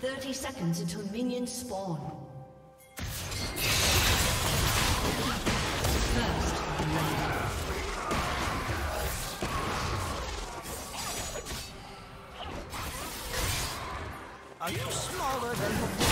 30 seconds until minions spawn. First blood. Are you smaller than before?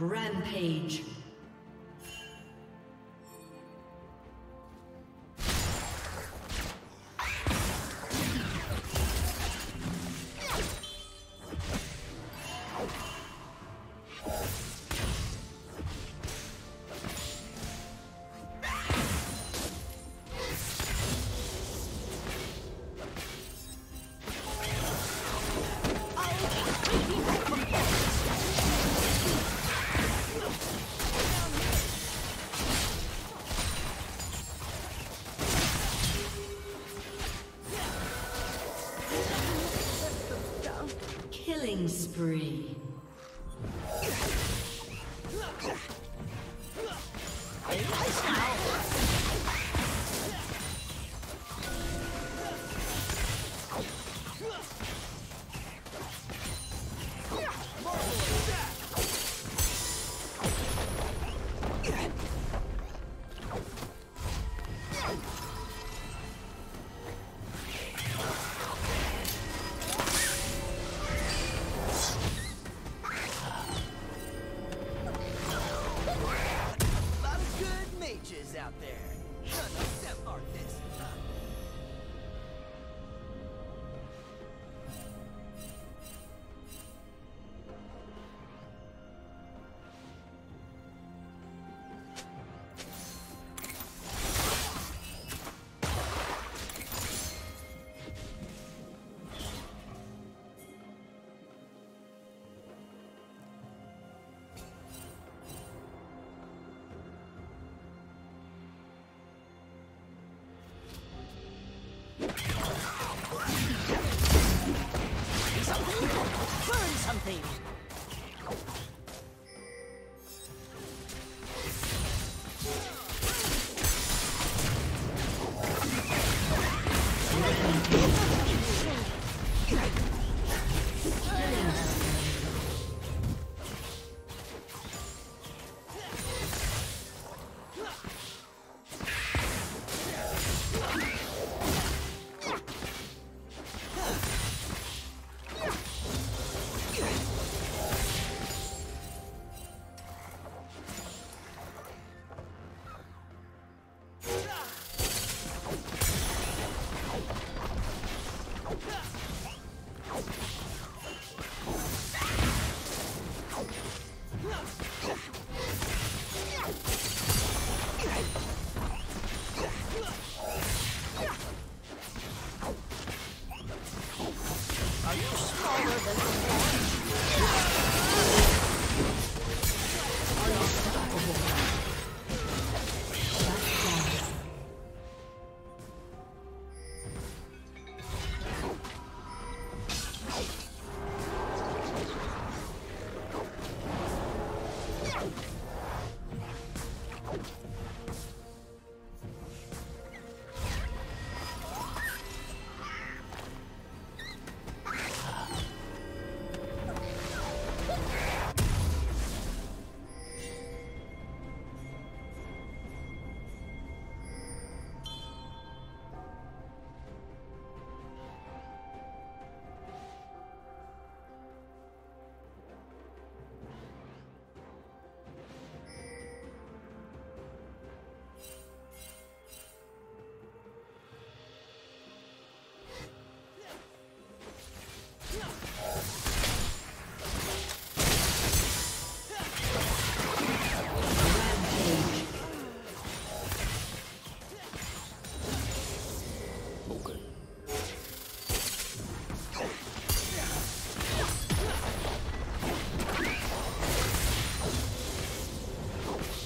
Rampage. Spree.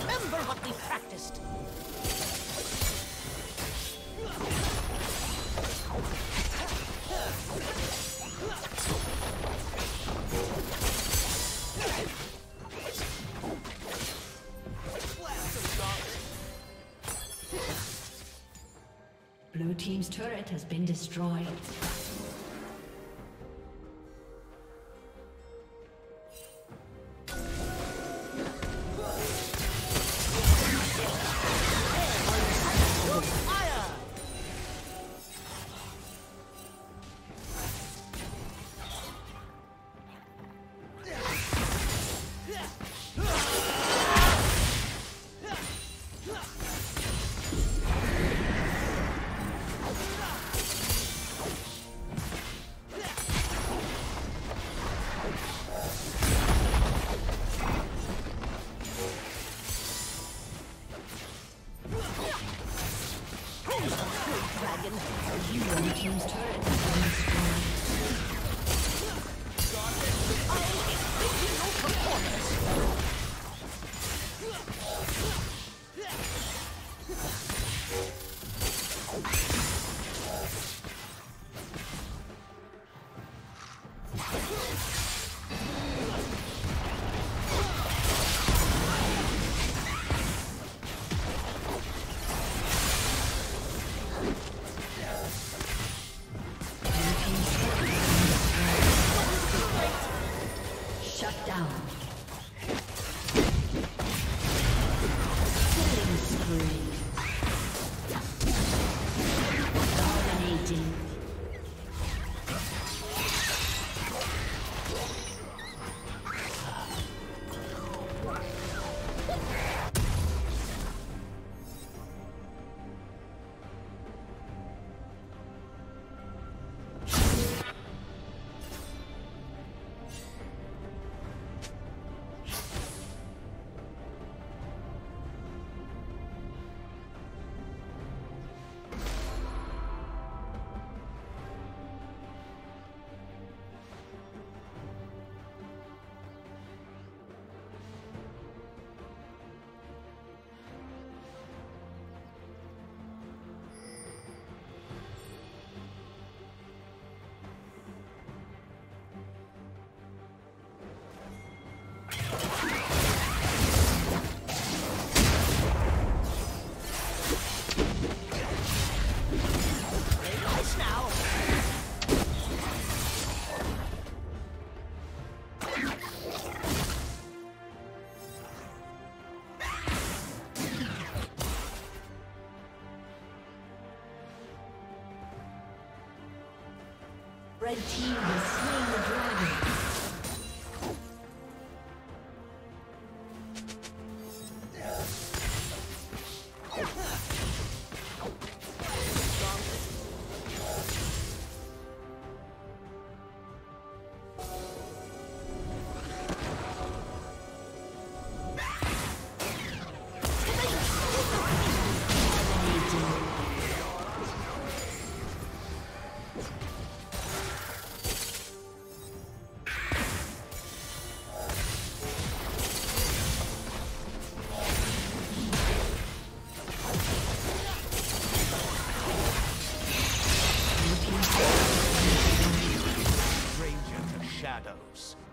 Remember what we practiced! Blue team's turret has been destroyed. Red team has slain the dragon. Shadows.